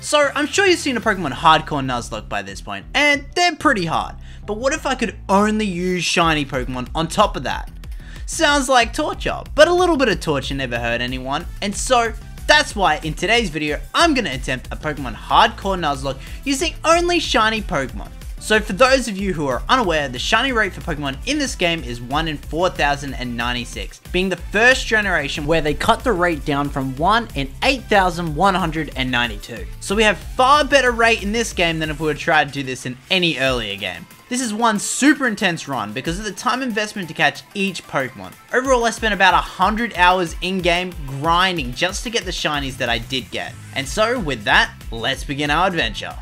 So, I'm sure you've seen a Pokemon Hardcore Nuzlocke by this point, and they're pretty hard. But what if I could only use shiny Pokemon on top of that? Sounds like torture, but a little bit of torture never hurt anyone, and so that's why in today's video, I'm going to attempt a Pokemon Hardcore Nuzlocke using only shiny Pokemon. So for those of you who are unaware, the shiny rate for Pokemon in this game is 1 in 4096, being the first generation where they cut the rate down from 1 in 8192. So we have far better rate in this game than if we were trying to do this in any earlier game. This is one super intense run because of the time investment to catch each Pokemon. Overall, I spent about 100 hours in-game grinding just to get the shinies that I did get. And so with that, let's begin our adventure.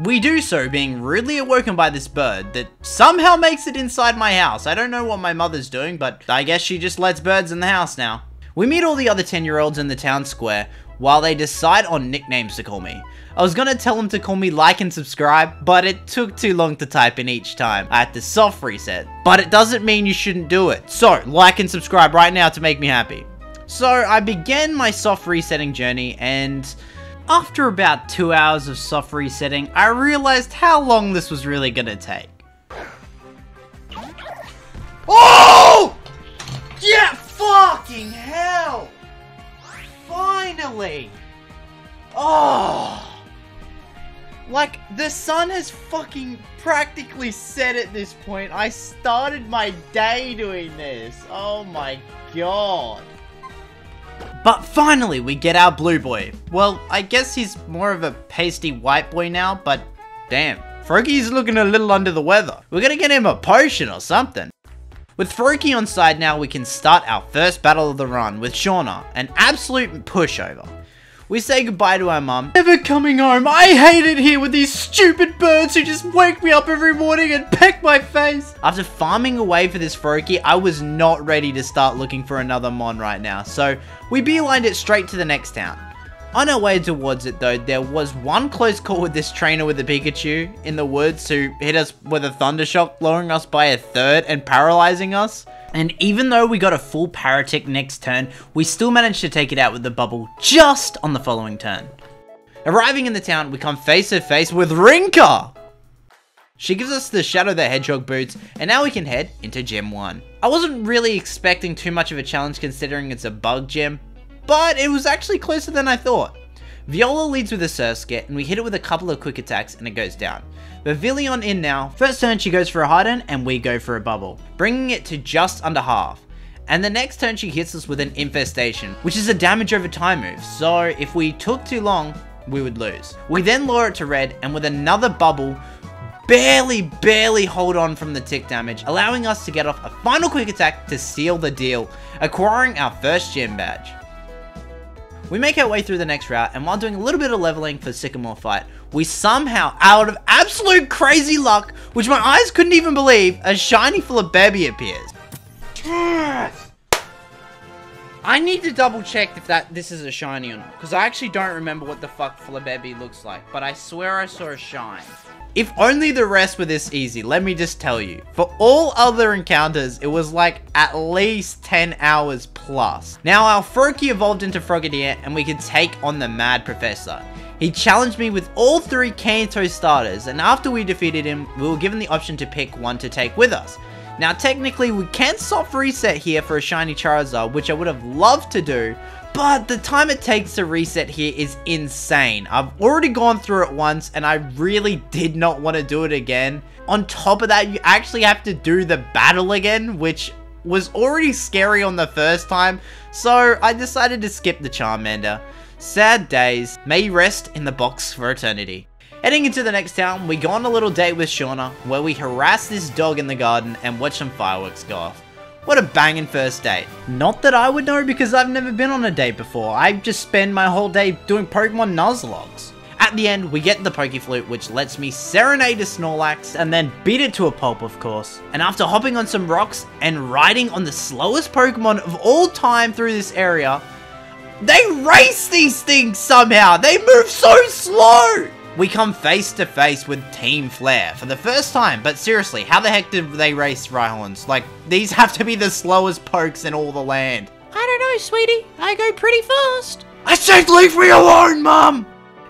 We do so being rudely awoken by this bird that somehow makes it inside my house. I don't know what my mother's doing, but I guess she just lets birds in the house now. We meet all the other 10-year-olds in the town square while they decide on nicknames to call me. I was gonna tell them to call me like and subscribe, but it took too long to type in each time. I had to soft reset, but it doesn't mean you shouldn't do it. So like and subscribe right now to make me happy. So I began my soft resetting journey, and after about 2 hours of soft resetting, I realized how long this was really gonna take. Oh! Yeah, fucking hell! Finally! Oh! Like, the sun has fucking practically set at this point. I started my day doing this. Oh my god. But finally, we get our blue boy. Well, I guess he's more of a pasty white boy now, but damn. Froakie's looking a little under the weather. We're gonna get him a potion or something. With Froakie on side now, we can start our first battle of the run with Shauna, an absolute pushover. We say goodbye to our mum. Never coming home. I hate it here with these stupid birds who just wake me up every morning and peck my face. After farming away for this Froakie, I was not ready to start looking for another mon right now, so we beelined it straight to the next town. On our way towards it though, there was one close call with this trainer with the Pikachu in the woods who hit us with a thunder shock, lowering us by a third and paralyzing us. And even though we got a full Paratic next turn, we still managed to take it out with the bubble just on the following turn. Arriving in the town, we come face to face with Rinka! She gives us the Shadow the Hedgehog boots, and now we can head into Gym 1. I wasn't really expecting too much of a challenge considering it's a bug gym, but it was actually closer than I thought. Viola leads with a Surskit, and we hit it with a couple of quick attacks and it goes down. Vivillon in now. First turn she goes for a Hidden and we go for a Bubble, bringing it to just under half. And the next turn she hits us with an Infestation, which is a damage over time move, so if we took too long, we would lose. We then lower it to red and with another Bubble, barely hold on from the tick damage, allowing us to get off a final quick attack to seal the deal, acquiring our first gym badge. We make our way through the next route, and while doing a little bit of leveling for Sycamore fight, we somehow, out of absolute crazy luck, which my eyes couldn't even believe, a shiny Flabébé appears. Yes! I need to double check if this is a shiny or not, because I actually don't remember what the fuck Flabébé looks like, but I swear I saw a shine. If only the rest were this easy, let me just tell you. For all other encounters, it was like at least 10 hours plus. Now our Froakie evolved into Frogadier and we could take on the Mad Professor. He challenged me with all three Kanto starters, and after we defeated him, we were given the option to pick one to take with us. Now technically we can soft reset here for a shiny Charizard, which I would have loved to do, but the time it takes to reset here is insane. I've already gone through it once and I really did not want to do it again. On top of that, you actually have to do the battle again, which was already scary on the first time. So I decided to skip the Charmander. Sad days. May you rest in the box for eternity. Heading into the next town, we go on a little date with Shauna where we harass this dog in the garden and watch some fireworks go off. What a banging first date. Not that I would know because I've never been on a date before. I just spend my whole day doing Pokemon Nuzlocke. At the end, we get the Pokeflute, which lets me serenade a Snorlax and then beat it to a pulp, of course. And after hopping on some rocks and riding on the slowest Pokemon of all time through this area, they race these things somehow. They move so slow. We come face to face with Team Flare for the first time, but seriously, how the heck did they race Rhyhorns? Like, these have to be the slowest pokes in all the land. I don't know, sweetie. I go pretty fast. I said leave me alone, Mum!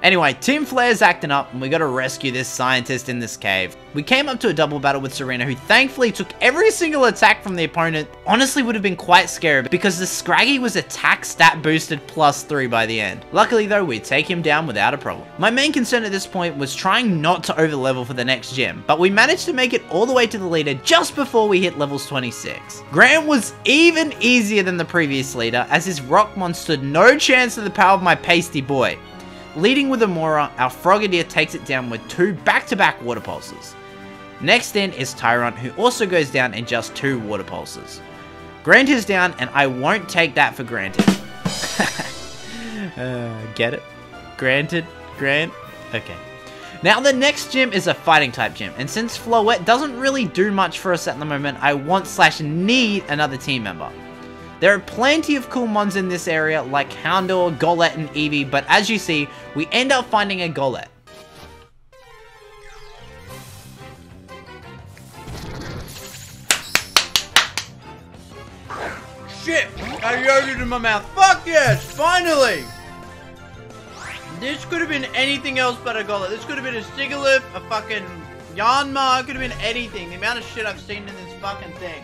Anyway, Team Flare's acting up, and we gotta rescue this scientist in this cave. We came up to a double battle with Serena, who thankfully took every single attack from the opponent. Honestly, would have been quite scary, because the Scraggy was attack stat boosted +3 by the end. Luckily though, we take him down without a problem. My main concern at this point was trying not to overlevel for the next gym, but we managed to make it all the way to the leader just before we hit levels 26. Grant was even easier than the previous leader, as his Rockmon stood no chance to the power of my pasty boy. Leading with Amora, our Frogadier takes it down with 2 back-to-back Water Pulses. Next in is Tyrant, who also goes down in just 2 Water Pulses. Grant is down, and I won't take that for granted. Get it? Granted? Grant? Okay. Now the next gym is a Fighting type gym, and since Floette doesn't really do much for us at the moment, I want / need another team member. There are plenty of cool mons in this area, like Houndour, Golett, and Eevee, but as you see, we end up finding a Golett. Shit! I yogurt in my mouth. Fuck yes! Finally! This could have been anything else but a Golett. This could have been a Sigilyph, a fucking Yanma, it could have been anything. The amount of shit I've seen in this fucking thing.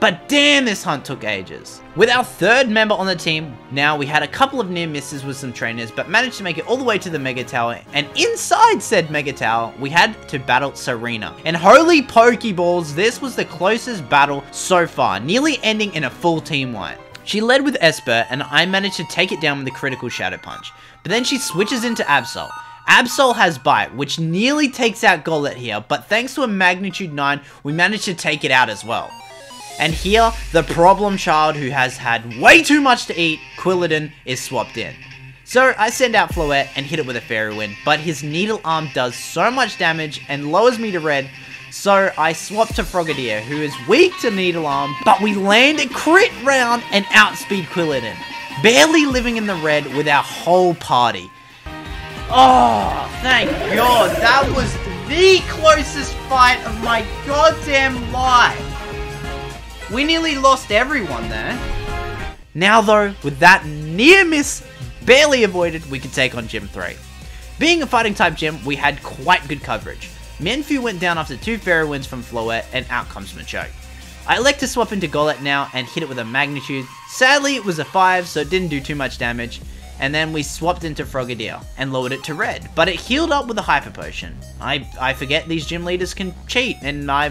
But damn, this hunt took ages. With our third member on the team, now we had a couple of near misses with some trainers, but managed to make it all the way to the Mega Tower, and inside said Mega Tower, we had to battle Serena. And holy Pokeballs, this was the closest battle so far, nearly ending in a full team wipe. She led with Esper, and I managed to take it down with a critical Shadow Punch. But then she switches into Absol. Absol has Bite, which nearly takes out Golett here, but thanks to a Magnitude 9, we managed to take it out as well. And here, the problem child who has had way too much to eat, Quilladin, is swapped in. So I send out Floette and hit it with a Fairy Wind, but his Needle Arm does so much damage and lowers me to red, so I swap to Frogadier, who is weak to Needle Arm, but we land a crit round and outspeed Quilladin, barely living in the red with our whole party. Oh, thank God, that was the closest fight of my goddamn life. We nearly lost everyone there. Now though, with that near miss barely avoided, we could take on Gym 3. Being a Fighting type gym, we had quite good coverage. Mienfoo went down after 2 Fairy Winds from Floette, and out comes Machoke. I elect to swap into Golett now and hit it with a Magnitude. Sadly, it was a 5, so it didn't do too much damage. And then we swapped into Frogadier and lowered it to red, but it healed up with a Hyper Potion. I forget these gym leaders can cheat, and I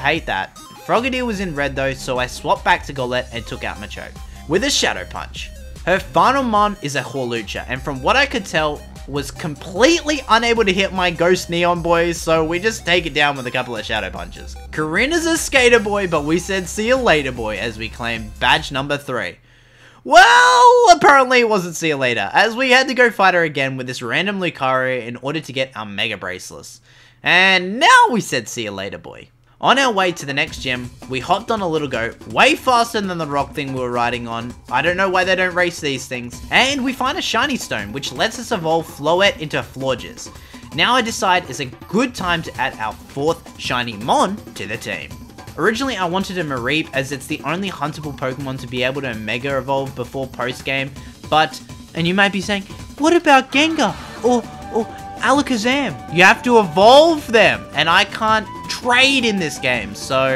hate that. Frogadier was in red though, so I swapped back to Golett and took out Machoke with a Shadow Punch. Her final mon is a Hawlucha, and from what I could tell, was completely unable to hit my Ghost Neon boy, so we just take it down with a couple of Shadow Punches. Corinna's a Skater boy, but we said see you later boy as we claimed badge number 3. Well, apparently it wasn't see you later, as we had to go fight her again with this random Lucario in order to get our Mega Bracelets. And now we said see you later boy. On our way to the next gym, we hopped on a little goat, way faster than the rock thing we were riding on. I don't know why they don't race these things. And we find a shiny stone, which lets us evolve Floette into Florges. Now I decide it's a good time to add our 4th shiny mon to the team. Originally I wanted a Mareep, as it's the only huntable Pokemon to be able to Mega Evolve before post-game, but, and you might be saying, what about Gengar? Or Alakazam? You have to evolve them, and I can't trade in this game, so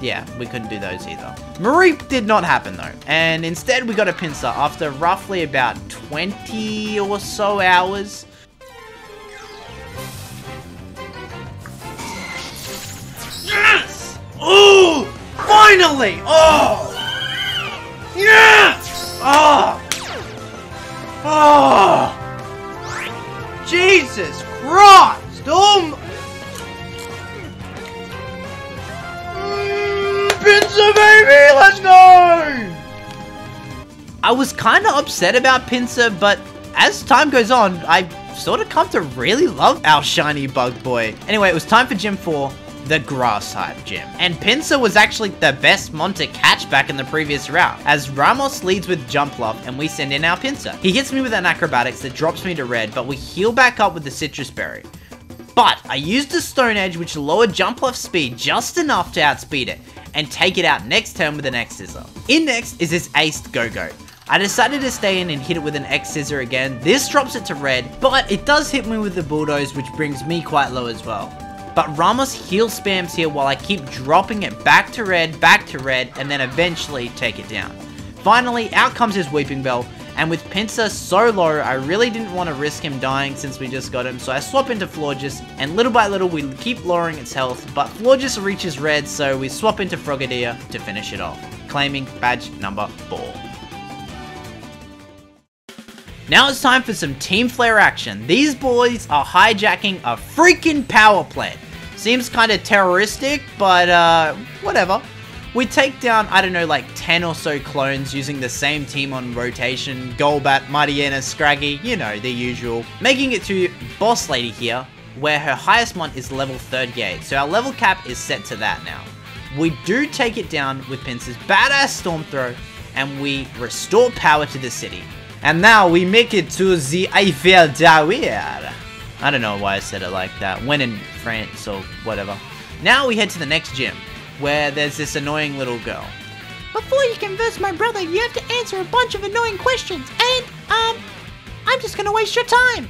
yeah, we couldn't do those either. Mareep did not happen though, and instead we got a Pinsir after roughly about 20 or so hours. Yes! Ooh! Finally! Oh! Yes! Oh! Oh! Jesus Christ! Oh! Pinsir, baby! Let's go! I was kind of upset about Pinsir, but as time goes on, I sort of come to really love our shiny bug boy. Anyway, it was time for Gym 4, the Grass type gym. And Pinsir was actually the best mon to catch back in the previous route, as Ramos leads with Jump Love, and we send in our Pinsir. He hits me with an Acrobatics that drops me to red, but we heal back up with the Citrus Berry. But I used a Stone Edge, which lowered Jump Love speed just enough to outspeed it, and take it out next turn with an X Scissor. In next is this aced Go-Go. I decided to stay in and hit it with an X Scissor again. This drops it to red, but it does hit me with the Bulldoze, which brings me quite low as well. But Ramos heal spams here while I keep dropping it back to red, and then eventually take it down. Finally, out comes his Weeping Bell, and with Pinsir so low, I really didn't want to risk him dying since we just got him, so I swap into Florges, and little by little we keep lowering its health, but Florges reaches red, so we swap into Frogadier to finish it off, claiming badge number 4. Now it's time for some Team Flare action. These boys are hijacking a freaking power plant. Seems kinda terroristic, but whatever. We take down, I don't know, like 10 or so clones using the same team on rotation. Golett, Mightyena, Scraggy, you know, the usual. Making it to Boss Lady here, where her highest mon is level 38, so our level cap is set to that now. We do take it down with Pinsir's badass Storm Throw, and we restore power to the city. And now we make it to the Eiffel Tower. I don't know why I said it like that, when in France or whatever. Now we head to the next gym, where there's this annoying little girl. Before you converse my brother, you have to answer a bunch of annoying questions, and, I'm just gonna waste your time.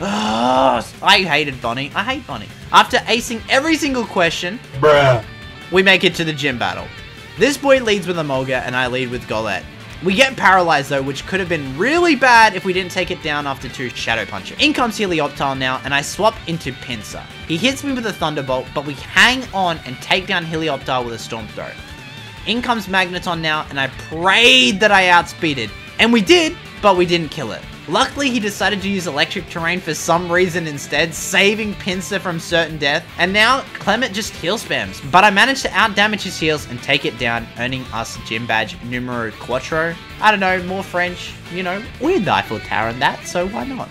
Ugh, I hated Bonnie. I hate Bonnie. After acing every single question, bruh, we make it to the gym battle. This boy leads with Emolga, and I lead with Golett. We get paralyzed though, which could have been really bad if we didn't take it down after 2 Shadow Punches. In comes Helioptile now, and I swap into Pinsir. He hits me with a Thunderbolt, but we hang on and take down Helioptile with a Storm Throw. In comes Magneton now, and I prayed that I outspeeded. And we did, but we didn't kill it. Luckily, he decided to use Electric Terrain for some reason instead, saving Pinsir from certain death. And now, Clement just heal spams. But I managed to outdamage his heals and take it down, earning us gym badge numero 4. I don't know, more French. You know, we're the Eiffel Tower and that, so why not?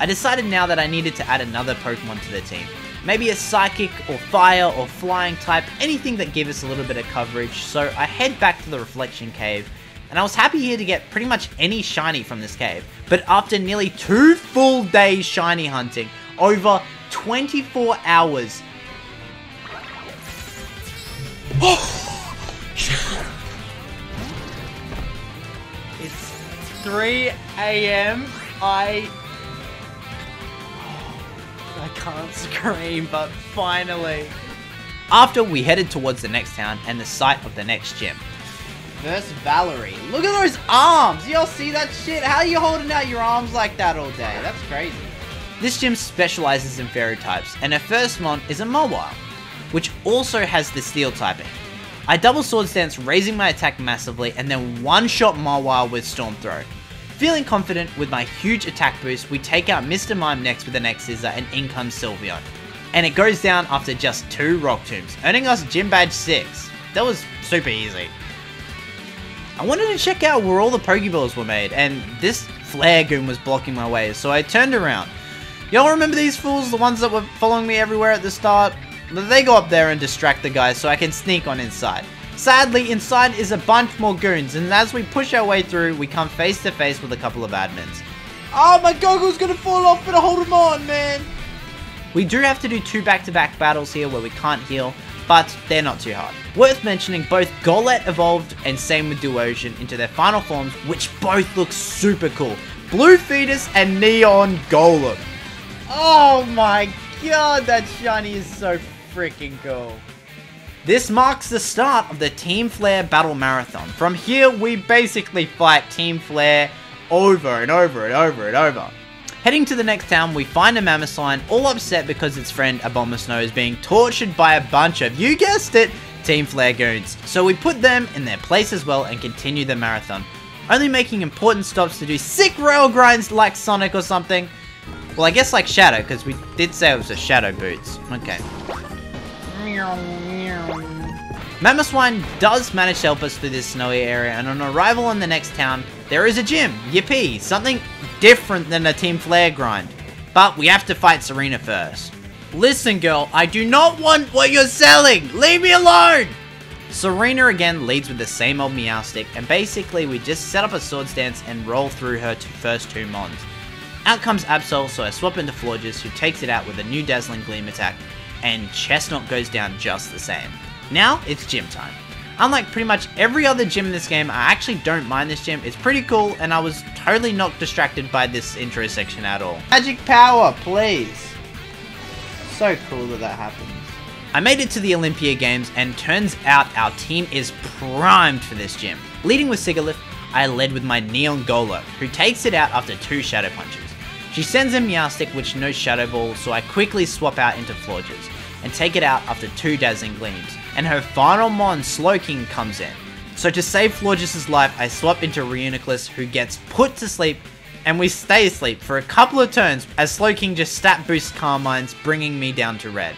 I decided now that I needed to add another Pokemon to the team. Maybe a Psychic, or Fire, or Flying type, anything that gives us a little bit of coverage. So I head back to the Reflection Cave. And I was happy here to get pretty much any shiny from this cave. But after nearly 2 full days shiny hunting, over 24 hours... It's 3 AM, I can't scream, but finally. After we headed towards the next town and the site of the next gym. Versus Valerie. Look at those arms! Y'all see that shit? How are you holding out your arms like that all day? That's crazy. This gym specializes in fairy types, and her first mon is a Mawile, which also has the steel typing. I double sword stance, raising my attack massively, and then one-shot Mawile with Storm Throw. Feeling confident with my huge attack boost, we take out Mr. Mime next with an X Scissor, and in comes Sylveon. And it goes down after just 2 Rock Tombs, earning us gym badge 6. That was super easy. I wanted to check out where all the Pokeballs were made, and this Flare Goon was blocking my way, so I turned around. Y'all remember these fools, the ones that were following me everywhere at the start? They go up there and distract the guys so I can sneak on inside. Sadly, inside is a bunch more goons, and as we push our way through, we come face to face with a couple of admins. Oh, my goggle's gonna fall off, but hold him on, man! We do have to do 2 back-to-back battles here where we can't heal, but they're not too hard. Worth mentioning, both Golett evolved and same with Duosian into their final forms, which both look super cool. Blue Fetus and Neon Golem. Oh my god, that shiny is so freaking cool. This marks the start of the Team Flare Battle Marathon. From here, we basically fight Team Flare over and over and over and over. Heading to the next town, we find a Mamoswine, all upset because its friend Abomasnow is being tortured by a bunch of, you guessed it, Team Flare goons. So we put them in their place as well and continue the marathon, only making important stops to do sick rail grinds like Sonic or something. Well, I guess like Shadow, because we did say it was a Shadow Boots. Okay. Mamoswine does manage to help us through this snowy area, and on arrival in the next town, there is a gym. Yippee! Something different than a Team Flare grind. But we have to fight Serena first. Listen girl, I do not want what you're selling! Leave me alone! Serena again leads with the same old Meowstic, and basically we just set up a sword stance and roll through her first 2 mons. Out comes Absol, so I swap into Florges, who takes it out with a new Dazzling Gleam attack, and Chestnut goes down just the same. Now it's gym time. Unlike pretty much every other gym in this game, I actually don't mind this gym. It's pretty cool, and I was totally not distracted by this intro section at all. Magic power, please. So cool that that happens. I made it to the Olympia Games, and turns out our team is primed for this gym. Leading with Sigilyph, I led with my Neon Golett, who takes it out after 2 Shadow Punches. She sends a Meowstic, which no Shadow Ball, so I quickly swap out into Florges, and take it out after 2 Dazzling Gleams, and her final mon, Slowking, comes in. So to save Florges' life, I swap into Reuniclus, who gets put to sleep, and we stay asleep for a couple of turns, as Slowking just stat boosts Carmines, bringing me down to red.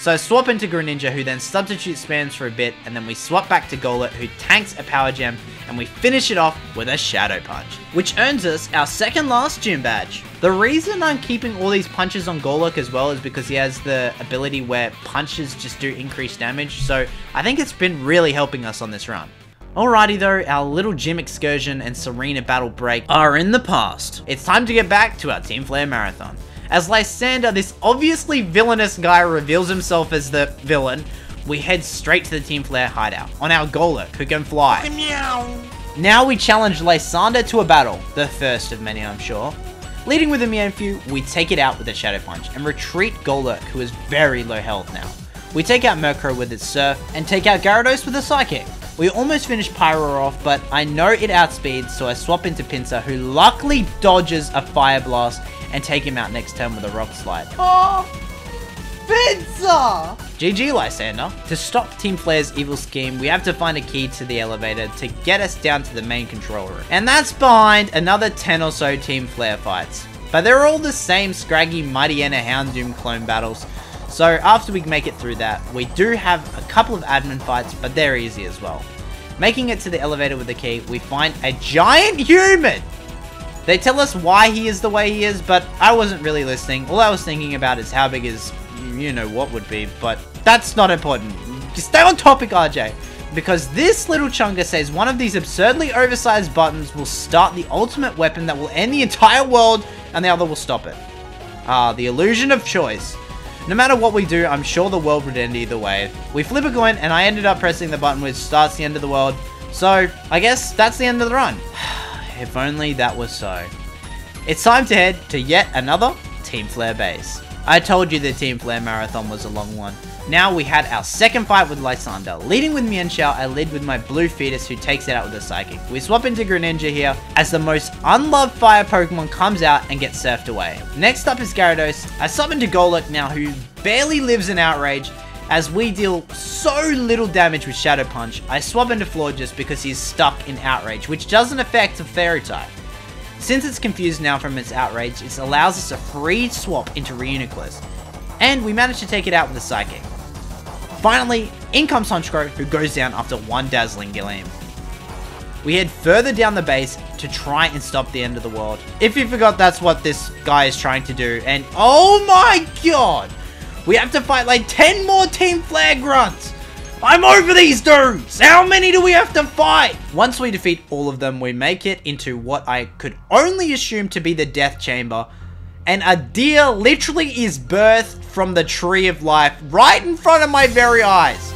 So I swap into Greninja, who then substitute spams for a bit, and then we swap back to Golett, who tanks a power gem, and we finish it off with a Shadow Punch, which earns us our second last gym badge. The reason I'm keeping all these punches on Golett as well is because he has the ability where punches just do increased damage, so I think it's been really helping us on this run. Alrighty though, our little gym excursion and Serena battle break are in the past. It's time to get back to our Team Flare marathon. As Lysander, this obviously villainous guy, reveals himself as the villain, we head straight to the Team Flare hideout on our Golett, who can fly. Now we challenge Lysander to a battle, the first of many I'm sure. Leading with a Mienfoo, we take it out with a Shadow Punch and retreat Golett, who is very low health now. We take out Murkrow with its Surf and take out Gyarados with a Psychic. We almost finished Pyro off, but I know it outspeeds, so I swap into Pinsir, who luckily dodges a Fire Blast and take him out next turn with a Rock Slide. Oh, Pinsir! GG Lysander. To stop Team Flare's evil scheme, we have to find a key to the elevator to get us down to the main control room. And that's behind another 10 or so Team Flare fights. But they're all the same Scraggy, Mightyena, Houndoom clone battles. So after we make it through that, we do have a couple of admin fights, but they're easy as well. Making it to the elevator with the key, we find a giant human! They tell us why he is the way he is, but I wasn't really listening. All I was thinking about is how big his, you know what would be, but that's not important. Just stay on topic, RJ, because this little chunga says one of these absurdly oversized buttons will start the ultimate weapon that will end the entire world, and the other will stop it. Ah, the illusion of choice. No matter what we do, I'm sure the world would end either way. We flip a coin, and I ended up pressing the button which starts the end of the world. So, I guess that's the end of the run. If only that was so. It's time to head to yet another Team Flare base. I told you the Team Flare marathon was a long one. Now we had our second fight with Lysander. Leading with Mienshao, I lead with my Blue Fetus, who takes it out with a Psychic. We swap into Greninja here, as the most unloved fire Pokemon comes out and gets surfed away. Next up is Gyarados. I summon to Golett now, who barely lives in outrage, as we deal so little damage with Shadow Punch. I swap into Florges because he's stuck in outrage, which doesn't affect a Fairy-type. Since it's confused now from its outrage, it allows us a free swap into Reuniclus, and we manage to take it out with a Psychic. Finally, in comes Honchkrow, who goes down after 1 Dazzling Gleam. We head further down the base to try and stop the end of the world. If you forgot, that's what this guy is trying to do, and oh my god! We have to fight like 10 more Team Flare grunts! I'm over these dudes! How many do we have to fight? Once we defeat all of them, we make it into what I could only assume to be the Death Chamber, and a deer literally is birthed from the Tree of Life right in front of my very eyes.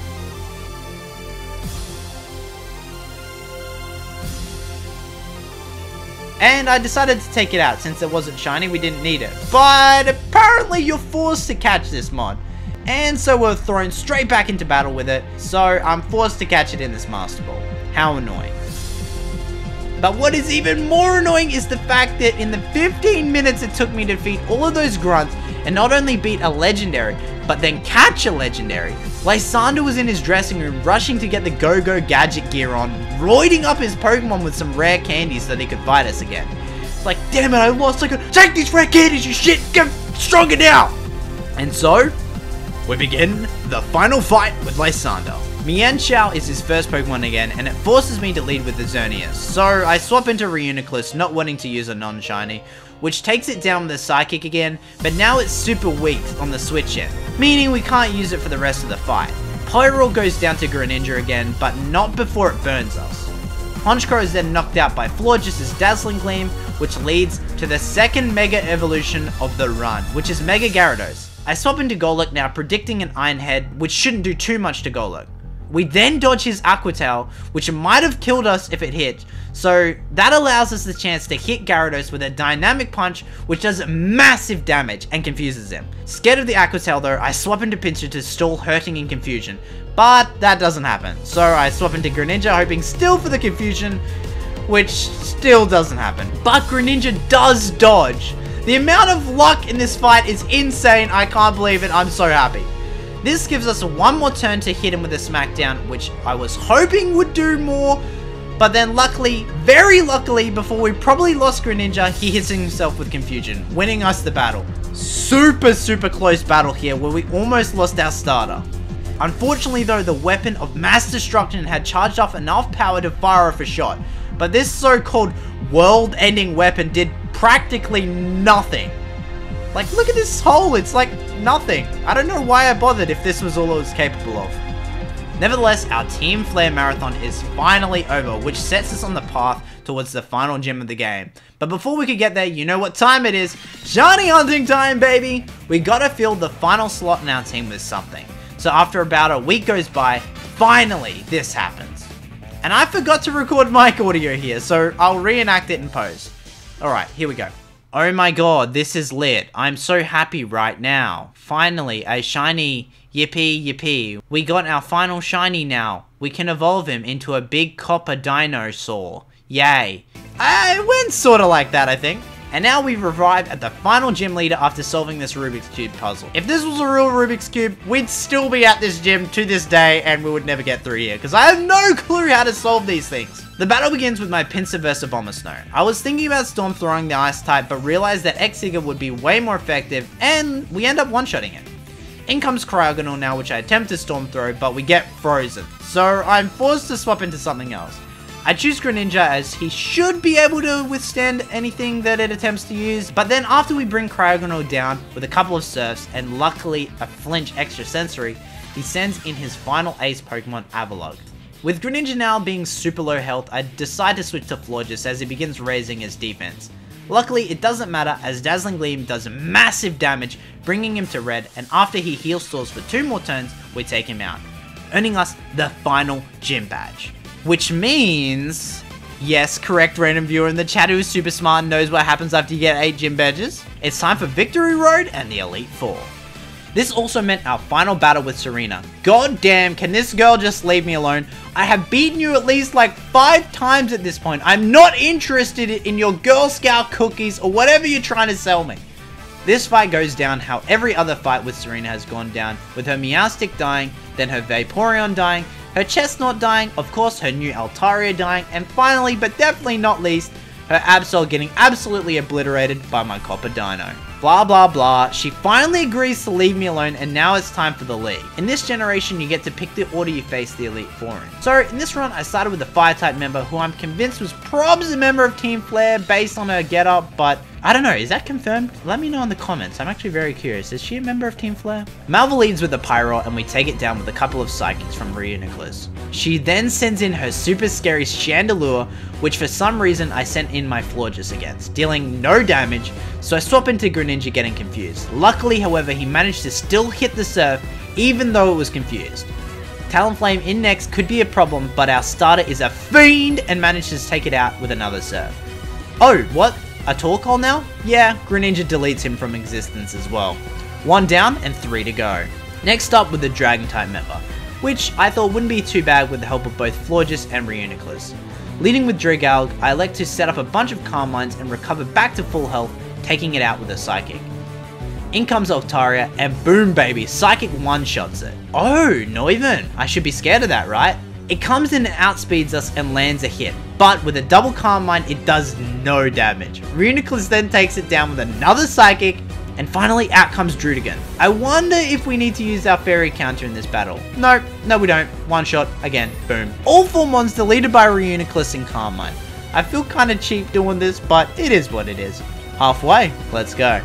And I decided to take it out since it wasn't shiny, we didn't need it. But apparently you're forced to catch this mod. And so we're thrown straight back into battle with it. So I'm forced to catch it in this Master Ball. How annoying. But what is even more annoying is the fact that in the 15 minutes it took me to defeat all of those grunts, and not only beat a legendary, but then catch a legendary, Lysander was in his dressing room rushing to get the Go-Go Gadget gear on, roiding up his Pokemon with some rare candies so that he could fight us again. It's like, damn it, I lost, I could take these rare candies, you shit, get stronger now! And so, we begin the final fight with Lysander. Mienshao is his first Pokemon again, and it forces me to lead with the Xerneas, so I swap into Reuniclus, not wanting to use a non-shiny, which takes it down with a Psychic again, but now it's super weak on the switch end, meaning we can't use it for the rest of the fight. Pyro goes down to Greninja again, but not before it burns us. Honchkrow is then knocked out by Florges' Dazzling Gleam, which leads to the second Mega Evolution of the run, which is Mega Gyarados. I swap into Golett now, predicting an Iron Head, which shouldn't do too much to Golett. We then dodge his Aqua Tail, which might have killed us if it hit. So that allows us the chance to hit Gyarados with a Dynamic Punch, which does massive damage and confuses him. Scared of the Aqua Tail though, I swap into Pinsir to stall Hurting and Confusion, but that doesn't happen. So I swap into Greninja, hoping still for the Confusion, which still doesn't happen. But Greninja does dodge. The amount of luck in this fight is insane. I can't believe it. I'm so happy. This gives us one more turn to hit him with a Smackdown, which I was hoping would do more. But then luckily, very luckily, before we probably lost Greninja, he hits himself with Confusion, winning us the battle. Super, super close battle here where we almost lost our starter. Unfortunately though, the weapon of mass destruction had charged off enough power to fire off a shot. But this so-called world-ending weapon did practically nothing. Like, look at this hole, it's like nothing. I don't know why I bothered if this was all it was capable of. Nevertheless, our Team Flare marathon is finally over, which sets us on the path towards the final gym of the game. But before we could get there, you know what time it is. Shiny hunting time, baby! We gotta fill the final slot in our team with something. So after about a week goes by, finally this happens. And I forgot to record mic audio here, so I'll reenact it in post. Alright, here we go. Oh my god, this is lit. I'm so happy right now. Finally, a shiny. Yippee, yippee. We got our final shiny now. We can evolve him into a big copper dinosaur. Yay. It went sort of like that, I think. And now we've arrived at the final gym leader after solving this Rubik's Cube puzzle. If this was a real Rubik's Cube, we'd still be at this gym to this day and we would never get through here because I have no clue how to solve these things. The battle begins with my Pinsir vs Abomasnow. I was thinking about Storm throwing the Ice type but realized that X Scissor would be way more effective and we end up one-shotting it. In comes Cryogonal now, which I attempt to Storm Throw, but we get frozen. So I'm forced to swap into something else. I choose Greninja as he should be able to withstand anything that it attempts to use. But then after we bring Cryogonal down with a couple of Surfs and luckily a flinch extra sensory, he sends in his final ace Pokemon, Avalog. With Greninja now being super low health, I decide to switch to Florges as he begins raising his defense. Luckily, it doesn't matter as Dazzling Gleam does massive damage, bringing him to red, and after he heal stores for 2 more turns, we take him out, earning us the final gym badge. Which means, yes, correct random viewer in the chat who is super smart and knows what happens after you get 8 gym badges. It's time for Victory Road and the Elite Four. This also meant our final battle with Serena. God damn, can this girl just leave me alone? I have beaten you at least like 5 times at this point. I'm not interested in your Girl Scout cookies or whatever you're trying to sell me. This fight goes down how every other fight with Serena has gone down, with her Meowstic dying, then her Vaporeon dying, her Chestnut dying, of course her new Altaria dying, and finally, but definitely not least, her Absol getting absolutely obliterated by my Copper Dino. Blah blah blah, she finally agrees to leave me alone and now it's time for the league. In this generation you get to pick the order you face the Elite Four in. So in this run I started with a Fire type member who I'm convinced was probably a member of Team Flare based on her getup, but I don't know, is that confirmed? Let me know in the comments, I'm actually very curious, is she a member of Team Flare? Malva leads with a Pyro and we take it down with a couple of Psychics from Rhea Nicholas. She then sends in her super scary Chandelure, which for some reason I sent in my Florges against, dealing no damage, so I swap into Greninja getting confused. Luckily however he managed to still hit the Surf even though it was confused. Talonflame in next could be a problem but our starter is a fiend and manages to take it out with another Surf. Oh what? A Torkoal now? Yeah, Greninja deletes him from existence as well. 1 down and 3 to go. Next up with the Dragon type member, which I thought wouldn't be too bad with the help of both Florges and Reuniclus. Leading with Dragalge, I elect to set up a bunch of Calm Mines and recover back to full health, taking it out with a Psychic. In comes Altaria, and boom baby, Psychic one-shots it. Oh, not even. I should be scared of that, right? It comes in and outspeeds us and lands a hit, but with a double Calm Mind, it does no damage. Reuniclus then takes it down with another Psychic, and finally out comes Drudigan. I wonder if we need to use our Fairy counter in this battle. Nope, no we don't. One shot, again, boom. All 4 mons deleted by Reuniclus and Calm Mind. I feel kinda cheap doing this, but it is what it is. Halfway, let's go.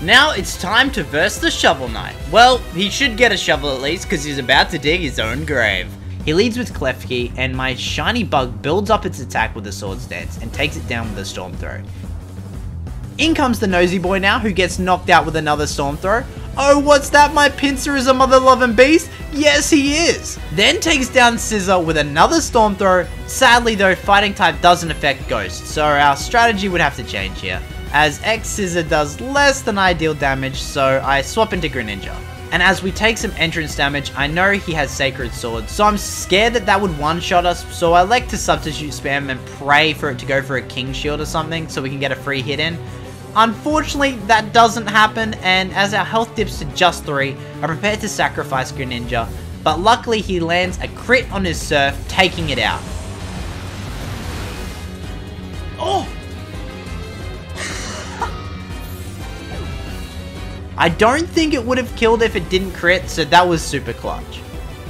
Now it's time to verse the Shovel Knight. Well, he should get a shovel at least because he's about to dig his own grave. He leads with Klefki and my shiny bug builds up its attack with a Swords Dance and takes it down with a Storm Throw. In comes the Nosy Boy now who gets knocked out with another Storm Throw. Oh, what's that? My Pinsir is a mother-loving beast? Yes, he is. Then takes down Scissor with another Storm Throw. Sadly though, Fighting type doesn't affect Ghost, so our strategy would have to change here, as X Scissor does less than ideal damage, so I swap into Greninja. And as we take some entrance damage, I know he has Sacred Sword, so I'm scared that that would one-shot us, so I like to substitute spam and pray for it to go for a King Shield or something so we can get a free hit in. Unfortunately, that doesn't happen, and as our health dips to just 3, I'm prepared to sacrifice Greninja, but luckily he lands a crit on his Surf, taking it out. Oh! I don't think it would have killed if it didn't crit, so that was super clutch.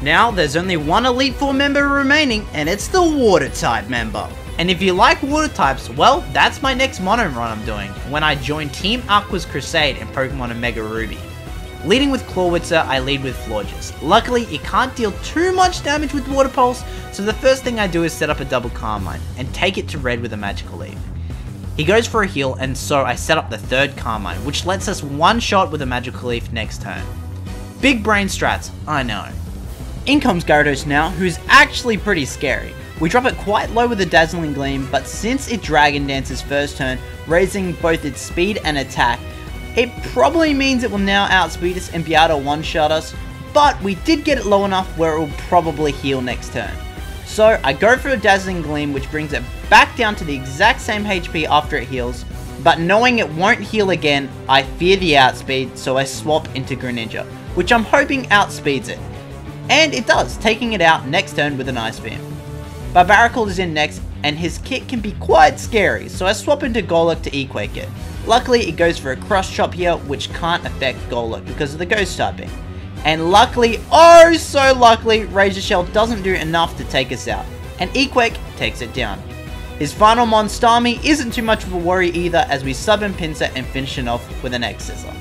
Now, there's only one Elite Four member remaining, and it's the Water-type member. And if you like Water types, well, that's my next mono run I'm doing, when I join Team Aqua's Crusade in Pokemon Omega Ruby. Leading with Clawitzer, I lead with Florges. Luckily, it can't deal too much damage with Water Pulse, so the first thing I do is set up a double Calm Mind, and take it to red with a Magical Leaf. He goes for a heal, and so I set up the third Calm Mind, which lets us one shot with a Magical Leaf next turn. Big brain strats, I know. In comes Gyarados now, who's actually pretty scary. We drop it quite low with a Dazzling Gleam, but since it Dragon Dances first turn, raising both its speed and attack, it probably means it will now outspeed us and be able to one-shot us, but we did get it low enough where it will probably heal next turn. So I go for a Dazzling Gleam, which brings it back down to the exact same HP after it heals, but knowing it won't heal again, I fear the outspeed, so I swap into Greninja, which I'm hoping outspeeds it. And it does, taking it out next turn with an Ice Beam. Barbaracle is in next, and his kick can be quite scary, so I swap into Golett to E-Quake it. Luckily, it goes for a Cross Chop here, which can't affect Golett because of the Ghost typing. And luckily, oh so luckily, Razor Shell doesn't do enough to take us out, and E-Quake takes it down. His final Mon Starmie isn't too much of a worry either, as we sub in Pinsir and finish it off with an X Scissor.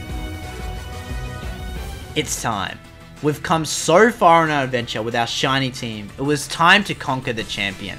It's time. We've come so far on our adventure with our shiny team, it was time to conquer the champion.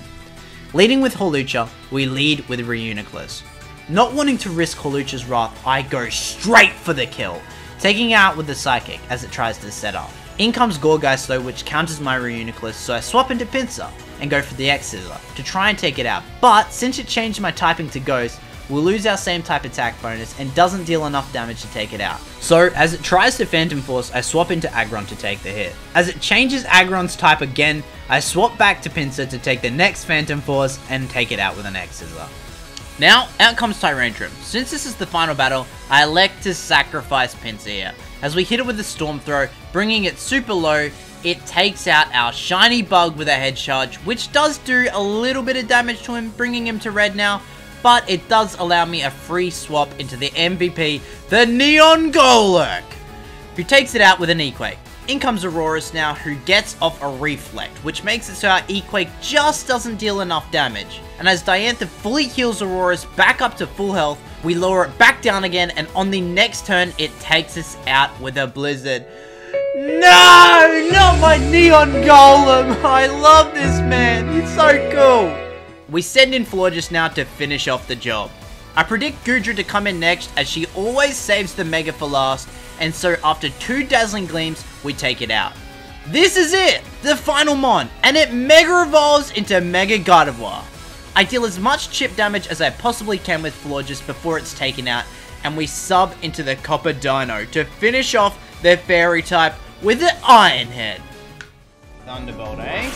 Leading with Hawlucha, we lead with Reuniclus. Not wanting to risk Hawlucha's wrath, I go straight for the kill, taking it out with the Psychic as it tries to set up. In comes Gorgeist though, which counters my Reuniclus, so I swap into Pinsir and go for the X Scissor to try and take it out, but since it changed my typing to Ghost, we'll lose our same type attack bonus and doesn't deal enough damage to take it out. So as it tries to Phantom Force, I swap into Aggron to take the hit. As it changes Aggron's type again, I swap back to Pinsir to take the next Phantom Force and take it out with an X Scissor. Now out comes Tyrantrum. Since this is the final battle, I elect to sacrifice Pinsir here. As we hit it with a Storm Throw, bringing it super low, it takes out our shiny bug with a Head Charge, which does do a little bit of damage to him, bringing him to red now. But it does allow me a free swap into the MVP, the Neon Golurk, who takes it out with an E-Quake. In comes Aurorus now, who gets off a Reflect, which makes it so our E-Quake just doesn't deal enough damage. And as Diantha fully heals Aurorus back up to full health, we lower it back down again, and on the next turn, it takes us out with a Blizzard. No! Not my Neon Golem! I love this man, he's so cool! We send in Florges now to finish off the job. I predict Goodra to come in next, as she always saves the Mega for last, and so after 2 Dazzling Gleams, we take it out. This is it! The final Mon, and it Mega Evolves into Mega Gardevoir. I deal as much chip damage as I possibly can with Florges before it's taken out, and we sub into the Copper Dino to finish off their Fairy type with the Iron Head. Thunderbolt, eh?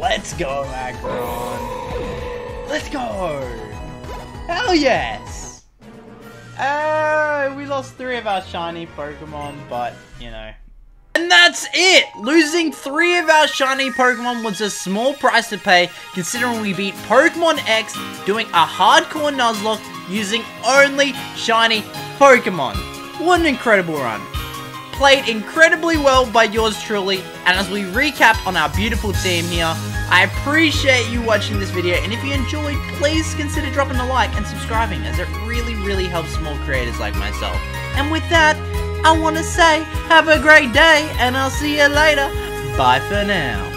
Let's go, Aggron. Let's go. Hell yes. Oh, we lost 3 of our shiny Pokemon, but, you know. And that's it. Losing 3 of our shiny Pokemon was a small price to pay, considering we beat Pokemon X doing a hardcore Nuzlocke using only shiny Pokemon. What an incredible run. Played incredibly well by yours truly, and as we recap on our beautiful team here, I appreciate you watching this video, and if you enjoyed, please consider dropping a like and subscribing, as it really helps small creators like myself. And with that, I want to say have a great day, and I'll see you later. Bye for now.